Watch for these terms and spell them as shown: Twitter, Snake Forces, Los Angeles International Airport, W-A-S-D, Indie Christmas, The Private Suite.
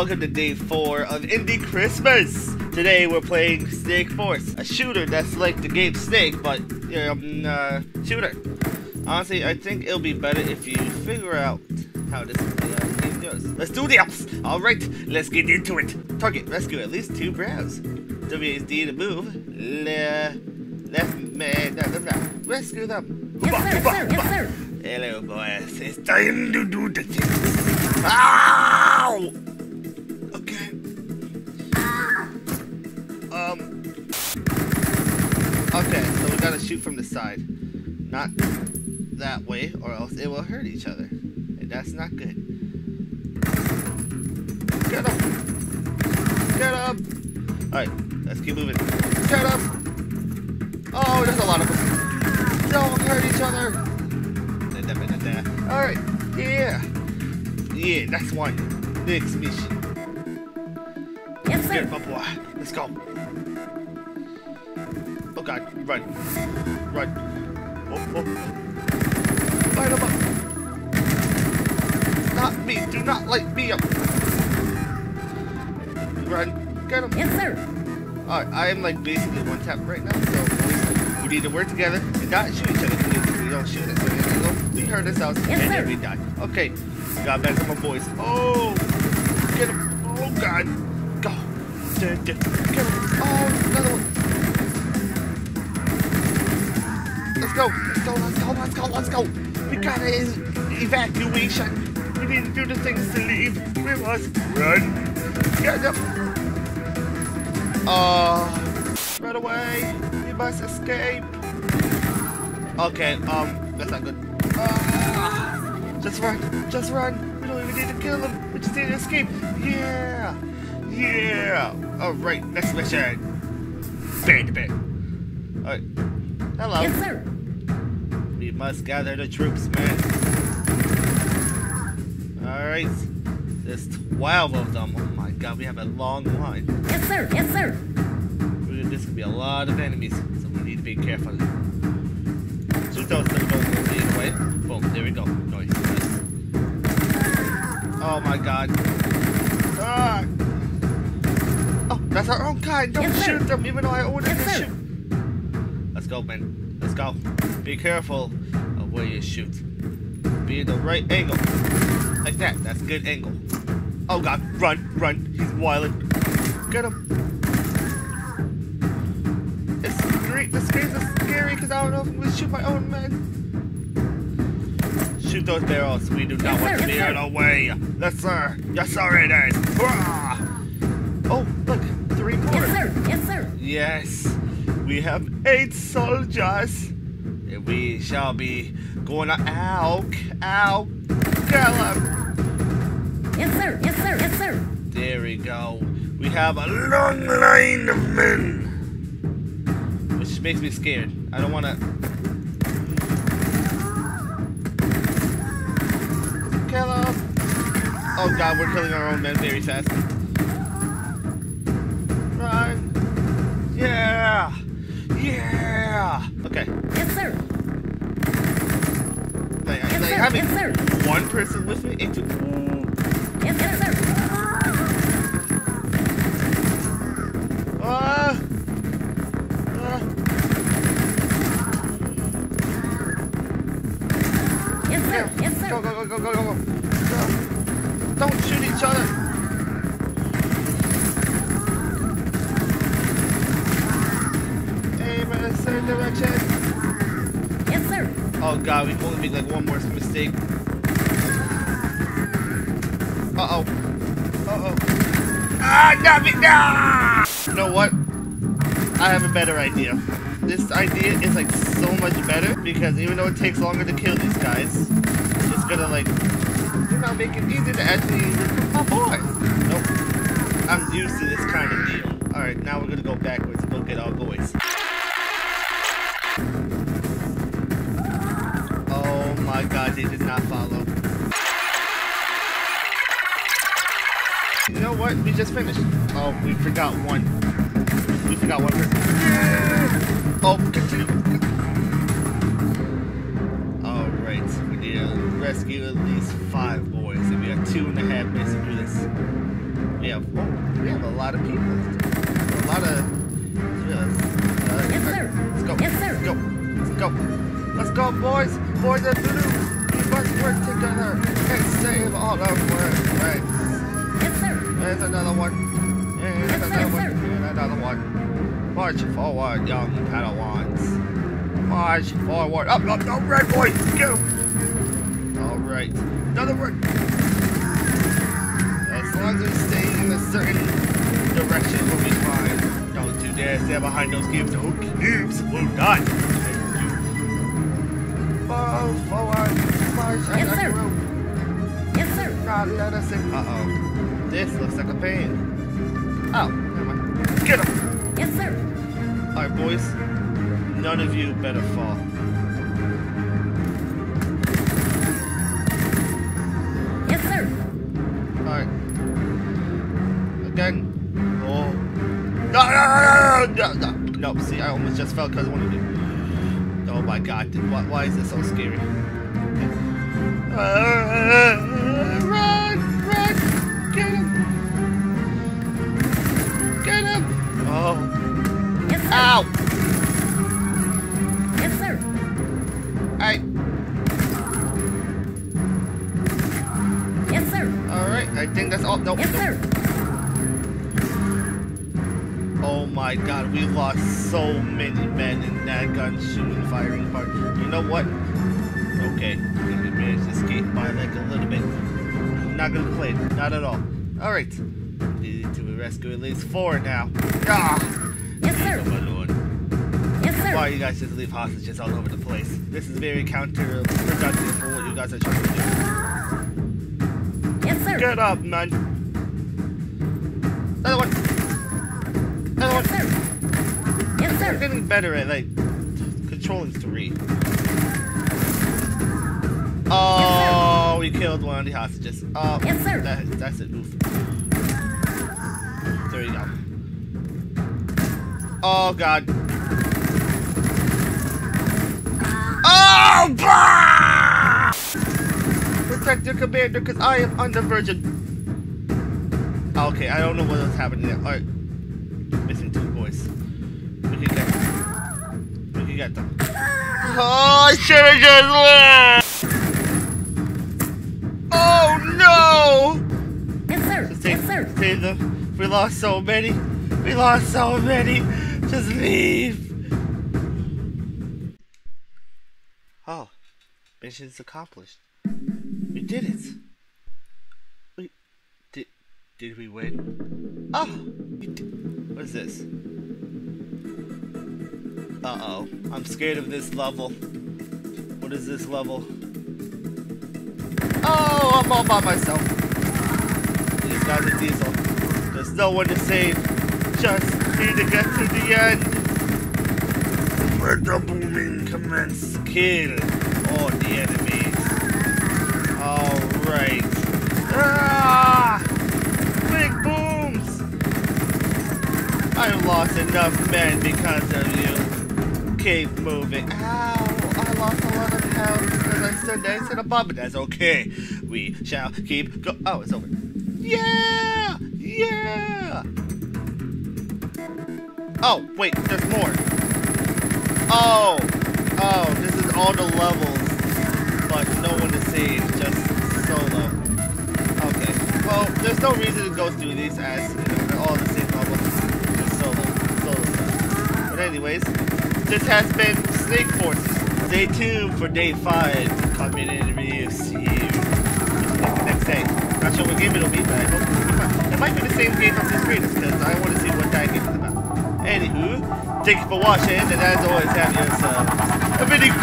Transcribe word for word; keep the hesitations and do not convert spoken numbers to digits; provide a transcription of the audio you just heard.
welcome to day four of Indie Christmas! Today we're playing Snake Force, a shooter that's like the game Snake, but you're a uh, shooter. Honestly, I think it'll be better if you figure out how this uh, game goes. Let's do this! Alright, let's get into it! Target, rescue at least two brows. W A S D to move. Le left man, no, no, no. Rescue them! Yes, sir, yes, sir, yes, sir. Hello, boys. It's time to do the thing. Ow! Okay. Um. Okay, so we gotta shoot from the side. Not that way, or else it will hurt each other. And that's not good. Get up! Get up! Alright, let's keep moving. Get up! Oh, there's a lot of them. Don't hurt each other! Alright, yeah. Yeah, that's one. Next mission. Yes, sir. Good, my boy. Let's go. Oh god, run. Run. Oh, oh. Light him up. Not me. Do not light me up. Run. Get him. Yes, sir. Alright, I am like basically one tap right now, so we need to work together and not shoot each other because we don't shoot at each other. We heard this out, yes, and then we died. Okay, got back to my boys. Oh, get him! Oh god, go! Get him! Oh, another one! Let's go! Let's go! Let's go! Let's go! Let's go! We gotta evacuation. We need to do the things to leave. We must run. Get him! Uh, run away! We must escape. Okay, um, that's not good. Uh, just run, just run. We don't even need to kill him. We just need to escape. Yeah, yeah. All right, next mission. Bang to bang. All right. Hello. Yes, sir. We must gather the troops, man. All right. There's twelve of them. Oh my God, we have a long line. Yes, sir. Yes, sir. This could be a lot of enemies, so we need to be careful. Shoot those that don't lead the way. Boom, there we go. Nice, nice. Oh my god. Ah. Oh, that's our own kind. Don't yes, shoot sir. them, even though I ordered yes, to shoot. Let's go, man. Let's go. Be careful of where you shoot. Be in the right angle. Like that. That's a good angle. Oh god. Run, run. He's wilding. Get him. It's great. The screams are scary because I don't know if I'm going to shoot my own man. Shoot those barrels. We do not yes, want sir, to be yes, in the way. Yes, sir. Yes, sir, it is. Hurrah! Oh, look. Three more. Yes, sir. Yes, sir. Yes. We have eight soldiers. And we shall be going to Alk. Alk. Gallop. Yes, sir. Yes, sir. Yes, sir. There we go. We have a long line of men. Which makes me scared. I don't want to... Oh god, we're killing our own men very fast. Run! Yeah! Yeah! Okay. Yes, sir! Like, yes, like sir. having yes, sir. one person with me into... Yes, yes, sir! Ah! Ah! Yes, sir! Yeah. Yes, sir! Go, go, go, go, go, go! Don't shoot each other. Aim in a certain direction. Yes, sir. Oh god, we only made like one more mistake. Uh oh. Uh oh. Ah, got me! Ah! You know what? I have a better idea. This idea is like so much better because even though it takes longer to kill these guys, it's just gonna like. I'll make it easy to actually recruit my boys. Nope. I'm used to this kind of deal. Alright, now we're gonna go backwards and look at our boys. Oh my god, they did not follow. You know what? We just finished. Oh, we forgot one. We forgot one person. Oh, continue. Alright, we need to rescue at least five boys, and we have two and a half minutes to do this. have, oh, we have a lot of people. A lot of, yes. Uh, yes, sir. Let's go. Yes, sir. Let's go. Let's go. Let's go, boys. Boys and blue. We must work together and save all the world. Right. Yes, sir. There's another one. There's yes, another sir, one. Sir. And another one. March forward, young Padawans. March forward. Up, up, up, right, boys. Go. All right. Another one. As long as we stay in a certain direction, we'll be fine. Don't you dare stand behind those cubes. Those cubes will not. Fall forward, march yes, and sir. Through. Yes, sir. God, let us in. Uh-oh. This looks like a pain. Oh, never mind. Get him. Yes, sir. All right, boys. None of you better fall. Yes, sir. Alright. Again. Oh. No, no, no, no, no. See, I almost just fell because I wanted to. Oh my god. Why, why is this so scary? Uh, run! Run! Get him! Get him! Oh. Yes, sir. Ow! Yes, sir. Alright. I think that's all. No, yes, no. Sir. Oh my god, we lost so many men in that gun shooting firing part. You know what? Okay, I think we managed to escape by like a little bit. I'm not gonna play it, not at all. Alright. Need to rescue at least four now. Ah! Yes, sir. Oh my lord. Yes, sir. Why you guys just leave hostages all over the place? This is very counterproductive for what you guys are trying to do. Get up, man. Another one. Another yes, one. Sir. Yes, sir. We're getting better at, like, controlling three. Oh, yes, we killed one of the hostages. Oh, yes, sir. That, that's it. Oof. There you go. Oh, God. Oh, bah! Protect your commander, because I am on the verge. Okay, I don't know what was happening there. Alright. Missing two boys. We can get them. We can get them. Oh, I should have just left! Oh, no! Yes, sir. Just take, yes, sir. Take them. We lost so many. We lost so many. Just leave. Oh. Mission's accomplished. We did it. We did. Did we win? Oh, we did. What is this? Uh oh, I'm scared of this level. What is this level? Oh, I'm all by myself. These guys are diesel. There's no one to save. Just need to get to the end. Where the booming commence, kill all the enemies. Alright. Ah! Big booms! I've lost enough men because of you. Keep moving. Ow! I lost a lot of health because I stood next to the bomb, but that's okay. We shall keep go- Oh, it's over. Yeah! Yeah! Oh, wait, there's more. Oh! Oh, this is all the levels. But no one to save, just solo. Okay. Well, there's no reason to go through these as, you know, they're all the same level. Just solo, solo stuff. But anyways, this has been Snake Forces. Stay tuned for day five. Comment in the video. See you next day. Not sure what game it'll be, but I hope it'll be fun. It might be the same game from the screen, because I want to see what that game is about. Anywho, thank you for watching, and as always, have yourself a video.